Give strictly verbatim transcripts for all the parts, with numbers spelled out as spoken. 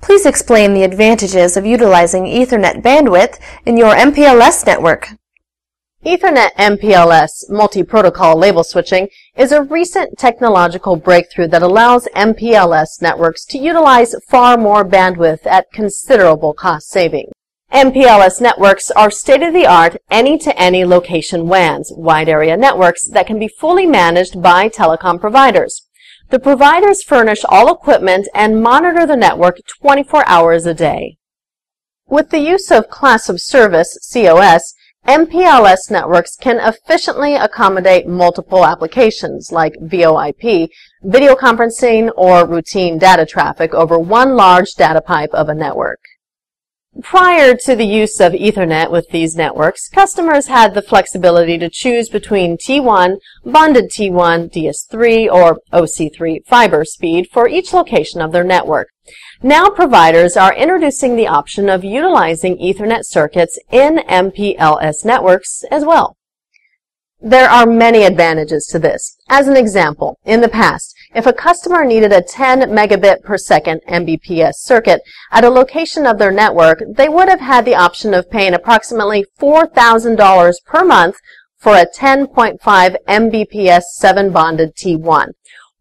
Please explain the advantages of utilizing Ethernet bandwidth in your M P L S network. Ethernet M P L S, multi-protocol label switching, is a recent technological breakthrough that allows M P L S networks to utilize far more bandwidth at considerable cost savings. M P L S networks are state-of-the-art any-to-any location W A Ns, wide area networks, that can be fully managed by telecom providers. The providers furnish all equipment and monitor the network twenty-four hours a day. With the use of class of service, C O S, M P L S networks can efficiently accommodate multiple applications like VoIP, video conferencing, or routine data traffic over one large data pipe of a network. Prior to the use of Ethernet with these networks, customers had the flexibility to choose between T one, bonded T one, D S three, or O C three fiber speed for each location of their network. Now providers are introducing the option of utilizing Ethernet circuits in M P L S networks as well. There are many advantages to this. As an example, in the past, if a customer needed a ten megabit per second M B P S circuit at a location of their network, they would have had the option of paying approximately four thousand dollars per month for a ten point five megabit per second seven bonded T one,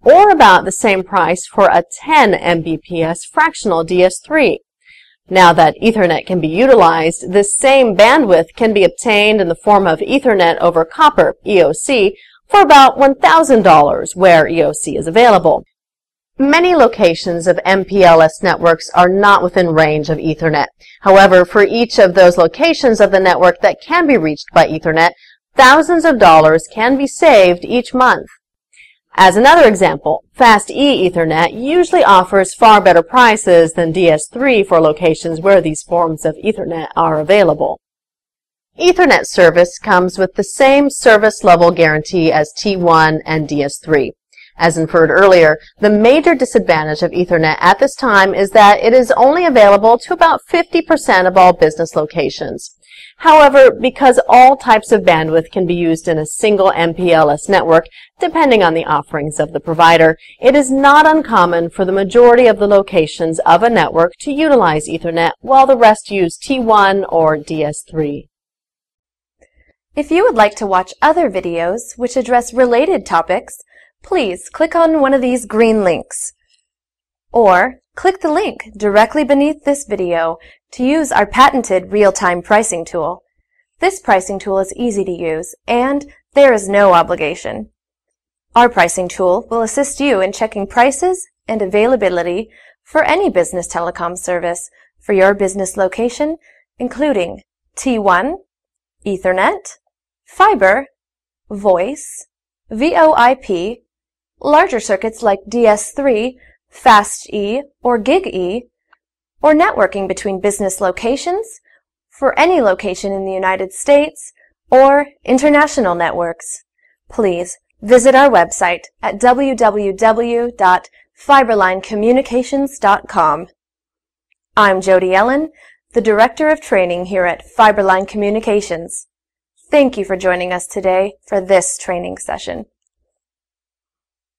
or about the same price for a ten megabit per second fractional D S three. Now that Ethernet can be utilized, this same bandwidth can be obtained in the form of Ethernet over copper, E O C, for about one thousand dollars where E O C is available. Many locations of M P L S networks are not within range of Ethernet. However, for each of those locations of the network that can be reached by Ethernet, thousands of dollars can be saved each month. As another example, FastE Ethernet usually offers far better prices than D S three for locations where these forms of Ethernet are available. Ethernet service comes with the same service level guarantee as T one and D S three. As inferred earlier, the major disadvantage of Ethernet at this time is that it is only available to about fifty percent of all business locations. However, because all types of bandwidth can be used in a single M P L S network, depending on the offerings of the provider, it is not uncommon for the majority of the locations of a network to utilize Ethernet while the rest use T one or D S three. If you would like to watch other videos which address related topics, please click on one of these green links, or click the link directly beneath this video to use our patented real-time pricing tool. This pricing tool is easy to use, and there is no obligation. Our pricing tool will assist you in checking prices and availability for any business telecom service for your business location, including T one, Ethernet, fiber, voice, VoIP, larger circuits like D S three, FastE, or GigE, or networking between business locations for any location in the United States or international networks. Please visit our website at w w w dot fiberline communications dot com. I'm Jody Ellen, the Director of Training here at FiberLine Communications. Thank you for joining us today for this training session.